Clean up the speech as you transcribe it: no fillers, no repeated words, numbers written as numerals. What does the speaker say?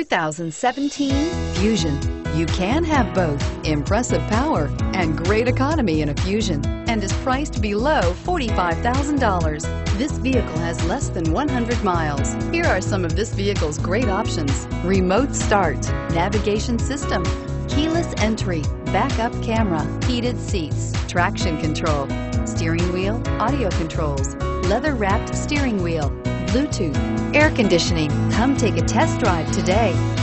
2017 Fusion. You can have both impressive power and great economy in a Fusion, and is priced below $45,000. This vehicle has less than 100 miles. Here are some of this vehicle's great options: remote start, navigation system, keyless entry, backup camera, heated seats, traction control, steering wheel audio controls, leather-wrapped steering wheel, Bluetooth, air conditioning. Come take a test drive today.